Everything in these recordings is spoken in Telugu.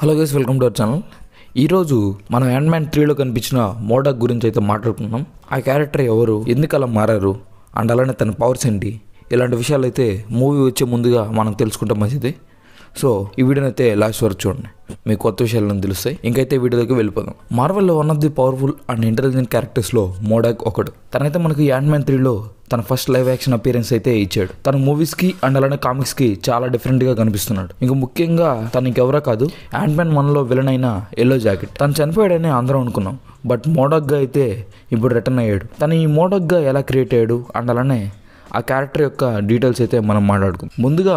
Hello guys, welcome to our channel. ఈరోజు మనం యాంట్‌మ్యాన్ 3లో కనిపించిన మోడాక్ గురించి అయితే మాట్లాడుకుంటున్నాం. ఆ క్యారెక్టర్ ఎవరు, ఎందుకు అలా మారారు అండ్ అలానే తన పవర్స్ ఏంటి, ఇలాంటి విషయాలు అయితే మూవీ వచ్చే ముందుగా మనం తెలుసుకుంటాం మంచిది. సో ఈ వీడియోని అయితే లాస్ట్ వరకు చూడండి, మీకు కొత్త విషయాలను తెలుస్తాయి. ఇంకైతే వీడియోలోకి వెళ్ళిపోదాం. మార్వెల్లో one of the powerful and intelligent క్యారెక్టర్స్లో మోడాక్ ఒకడు. తనైతే మనకు యాంట్‌మ్యాన్ 3లో తన ఫస్ట్ లైవ్ యాక్షన్ అపియరెన్స్ అయితే ఇచ్చాడు. తన మూవీస్కి అండ్ అలానే కామిక్స్కి చాలా డిఫరెంట్గా కనిపిస్తున్నాడు. ఇంకా ముఖ్యంగా తనకి ఎవరో కాదు, యాంట్‌మ్యాన్ మనలో విలన్ అయిన ఎల్లో జాకెట్. తను చనిపోయాడని అందరం అనుకున్నాం, బట్ మోడాక్గా అయితే ఇప్పుడు రిటర్న్ అయ్యాడు. తను ఈ మోడాక్గా ఎలా క్రియేట్ అయ్యాడు అండ్ అలానే ఆ క్యారెక్టర్ యొక్క డీటెయిల్స్ అయితే మనం మాట్లాడుకుందాం. ముందుగా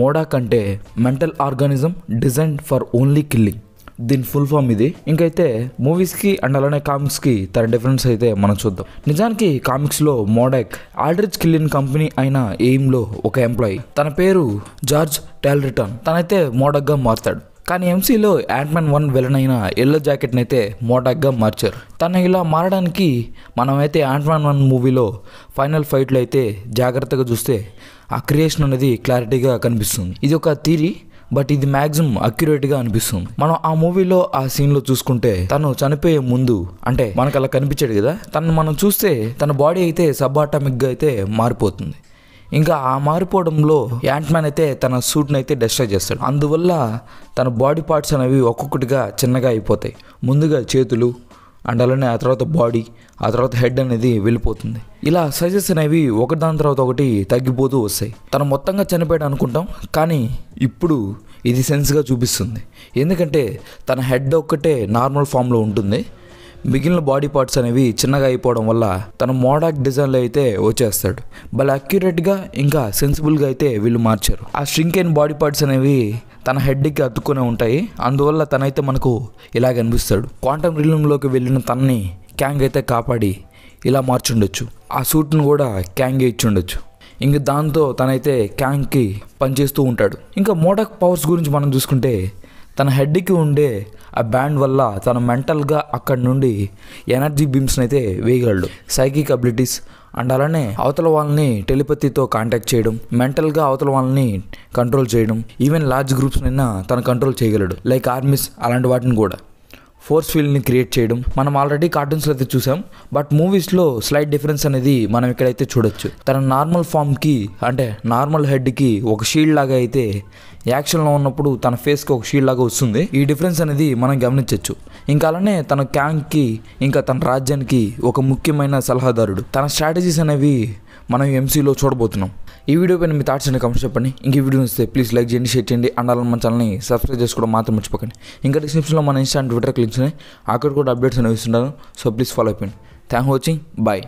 మోడాక్ అంటే mental organism design for only killing, దీని ఫుల్ ఫామ్ ఇది. ఇంకైతే మూవీస్కి అండ్ అలానే కామిక్స్కి తన డిఫరెన్స్ అయితే మనం చూద్దాం. నిజానికి కామిక్స్లో మోడాక్ ఆల్డ్రిచ్ కిల్లిన్ కంపెనీ అయిన ఎయిమ్లో ఒక ఎంప్లాయీ. తన పేరు జార్జ్ టాల్రిటన్. తనైతే మోడాక్గా మారుతాడు. కానీ ఎంసీలో యాంట్‌మ్యాన్ 1 విలన్ అయిన ఎల్లో జాకెట్ని అయితే మోడాక్గా మార్చారు. తను ఇలా మారడానికి మనమైతే యాంట్‌మ్యాన్ 1 మూవీలో ఫైనల్ ఫైట్లో అయితే జాగ్రత్తగా చూస్తే ఆ క్రియేషన్ అనేది క్లారిటీగా కనిపిస్తుంది. ఇది ఒక థియరీ, బట్ ఇది మ్యాక్సిమం అక్యురేట్గా అనిపిస్తుంది. మనం ఆ మూవీలో ఆ సీన్లో చూసుకుంటే తను చనిపోయే ముందు, అంటే మనకు అలా కనిపించాడు కదా, తను మనం చూస్తే తన బాడీ అయితే సబ్ అటామిక్గా అయితే మారిపోతుంది. ఇంకా ఆ మారిపోవడంలో యాంట్‌మ్యాన్ అయితే తన సూట్ని అయితే డిస్ట్రాయ్ చేస్తాడు. అందువల్ల తన బాడీ పార్ట్స్ అనేవి ఒక్కొక్కటిగా చిన్నగా అయిపోతాయి. ముందుగా చేతులు అండ్ అలానే ఆ తర్వాత బాడీ, ఆ తర్వాత హెడ్ అనేది వెళ్ళిపోతుంది. ఇలా సైజెస్ అనేవి ఒకదాని తర్వాత ఒకటి తగ్గిపోతూ వస్తాయి. తను మొత్తంగా చనిపోయాడు అనుకుంటాం, కానీ ఇప్పుడు ఇది సెన్స్గా చూపిస్తుంది. ఎందుకంటే తన హెడ్ ఒక్కటే నార్మల్ ఫామ్లో ఉంటుంది, మిగిలిన బాడీ పార్ట్స్ అనేవి చిన్నగా అయిపోవడం వల్ల తన మోడాక్ డిజైన్లో అయితే వచ్చేస్తాడు. భలే అక్యురేట్గా ఇంకా సెన్సిబుల్గా అయితే వీళ్ళు మార్చారు. ఆ ష్రింక్ అయిన బాడీ పార్ట్స్ అనేవి తన హెడ్కి అతుక్కునే ఉంటాయి, అందువల్ల తనైతే మనకు ఇలా కనిపిస్తాడు. క్వాంటమ్ రిల్మ్లోకి వెళ్ళిన తనని క్యాంగ్ అయితే కాపాడి ఇలా మార్చుండొచ్చు. ఆ సూట్ను కూడా క్యాంగే ఇచ్చుండొచ్చు. ఇంక దాంతో తనైతే క్యాంగ్కి పనిచేస్తూ ఉంటాడు. ఇంకా మోడాక్ పవర్స్ గురించి మనం చూసుకుంటే తన హెడ్కి ఉండే ఆ బ్యాండ్ వల్ల తను మెంటల్గా అక్కడి నుండి ఎనర్జీ బీమ్స్ని అయితే వేయగలడు. సైకిక్ అబిలిటీస్ అండ్ అలానే అవతల వాళ్ళని టెలిపతితో కాంటాక్ట్ చేయడం, మెంటల్గా అవతల వాళ్ళని కంట్రోల్ చేయడం, ఈవెన్ లార్జ్ గ్రూప్స్నైనా తను కంట్రోల్ చేయగలడు, లైక్ ఆర్మీస్ అలాంటి వాటిని కూడా. ఫోర్స్ ఫీల్డ్ని క్రియేట్ చేయడం మనం ఆల్రెడీ కార్టూన్స్లో అయితే చూసాం, బట్ మూవీస్లో స్లైట్ డిఫరెన్స్ అనేది మనం ఇక్కడైతే చూడొచ్చు. తన నార్మల్ ఫామ్కి, అంటే నార్మల్ హెడ్కి ఒక షీల్డ్ లాగా అయితే యాక్షన్లో ఉన్నప్పుడు తన ఫేస్కి ఒక షీల్డ్ లాగా వస్తుంది. ఈ డిఫరెన్స్ అనేది మనం గమనించవచ్చు. ఇంకా అలానే తన క్యాంగ్కి ఇంకా తన రాజ్యానికి ఒక ముఖ్యమైన సలహాదారుడు. తన స్ట్రాటజీస్ అనేవి మనం ఎంసీలో చూడబోతున్నాం. ఈ వీడియో పైన మీ థాట్స్ అండి, కమెంట్స్ చెప్పండి. ఇంక ఈ వీడియో వస్తే ప్లీజ్ లైక్ చేయండి, షేర్ చేయండి అండ్ అలానే మన ఛానల్ని సబ్స్క్రైబ్ చేసుకోవడం మాత్రం మర్చిపోకండి. ఇంకా డిస్క్రిప్షన్లో మన ఇన్స్టా అండ్ ట్విట్టర్ లింక్స్ ఉన్నాయి, అక్కడ కూడా అప్డేట్స్ అనేవి ఇస్తున్నాను. సో ప్లీజ్ ఫాలో అయిపోండి. Thank for watching, bye.